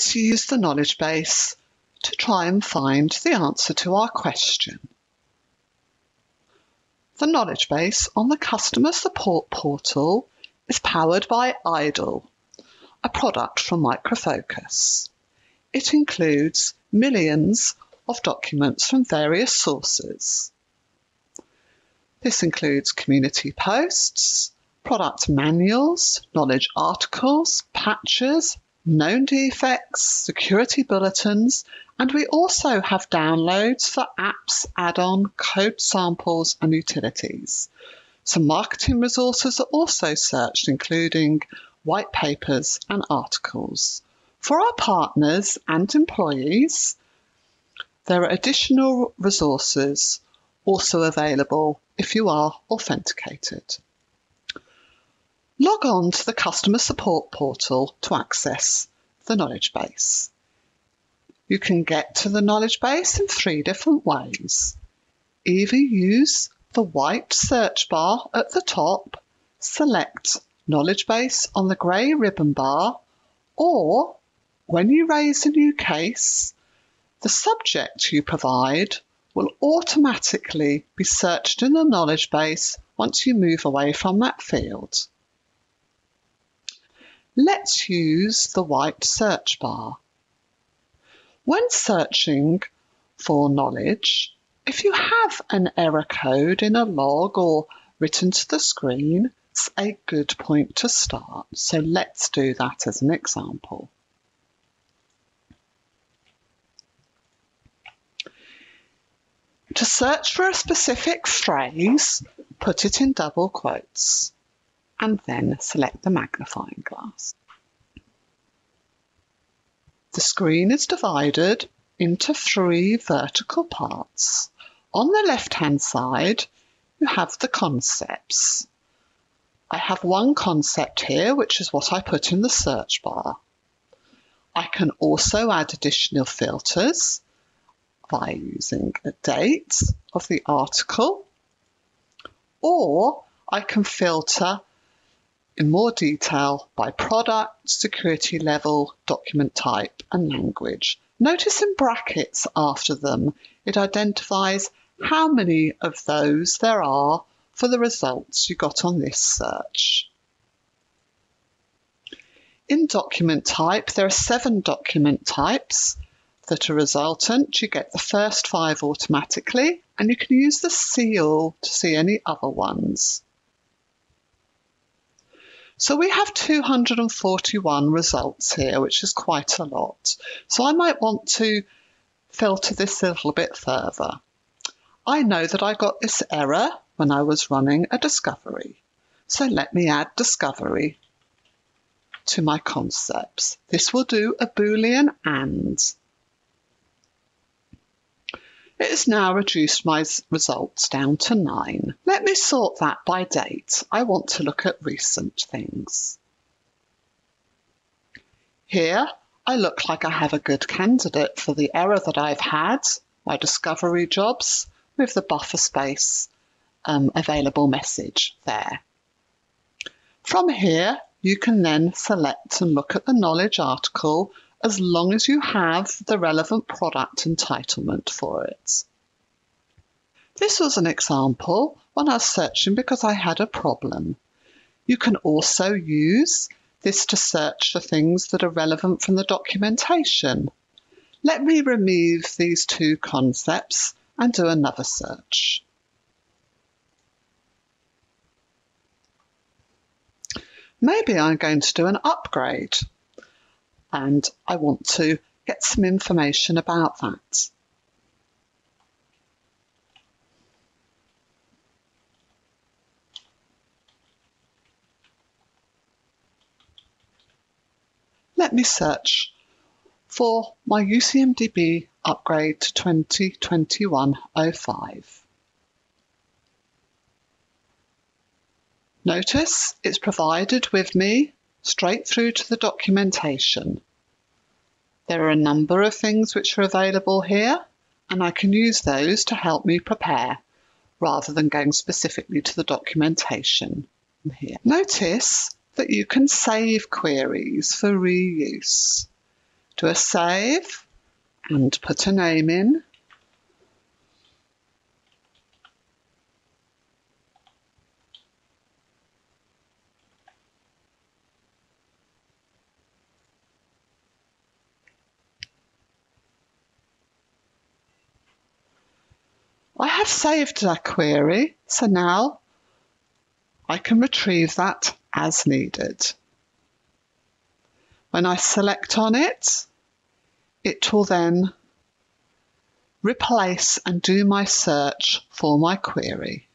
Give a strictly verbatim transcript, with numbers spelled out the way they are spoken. let's use the knowledge base to try and find the answer to our question. The knowledge base on the customer support portal is powered by Idol, a product from Micro Focus. It includes millions of documents from various sources. This includes community posts, product manuals, knowledge articles, patches, known defects, security bulletins, and we also have downloads for apps, add-on, code samples and utilities. Some marketing resources are also searched, including white papers and articles. For our partners and employees, there are additional resources also available if you are authenticated. Log on to the customer support portal to access the knowledge base. You can get to the knowledge base in three different ways. Either use the white search bar at the top, select knowledge base on the grey ribbon bar, or when you raise a new case, the subject you provide will automatically be searched in the knowledge base once you move away from that field. Let's use the white search bar. When searching for knowledge, if you have an error code in a log or written to the screen, it's a good point to start. So let's do that as an example. To search for a specific phrase, put it in double quotes and then select the magnifying glass. The screen is divided into three vertical parts. On the left-hand side, you have the concepts. I have one concept here, which is what I put in the search bar. I can also add additional filters by using a date of the article, or I can filter in more detail by product, security level, document type and language. Notice in brackets after them, it identifies how many of those there are for the results you got on this search. In document type, there are seven document types that are resultant. You get the first five automatically, and you can use the seal to see any other ones. So we have two hundred forty-one results here, which is quite a lot. So I might want to filter this a little bit further. I know that I got this error when I was running a discovery. So let me add discovery to my concepts. This will do a Boolean and. It has now reduced my results down to nine. Let me sort that by date. I want to look at recent things. Here, I look like I have a good candidate for the error that I've had, my discovery jobs, with the buffer space um, available message there. From here, you can then select and look at the knowledge article as long as you have the relevant product entitlement for it. This was an example when I was searching because I had a problem. You can also use this to search for things that are relevant from the documentation. Let me remove these two concepts and do another search. Maybe I'm going to do an upgrade, and I want to get some information about that. Let me search for my U C M D B upgrade to twenty twenty-one oh five. Notice it's provided with me straight through to the documentation. There are a number of things which are available here, and I can use those to help me prepare rather than going specifically to the documentation here. Notice that you can save queries for reuse. do a save and put a name in. I have saved that query, so now I can retrieve that as needed. When I select on it, it will then replace and do my search for my query.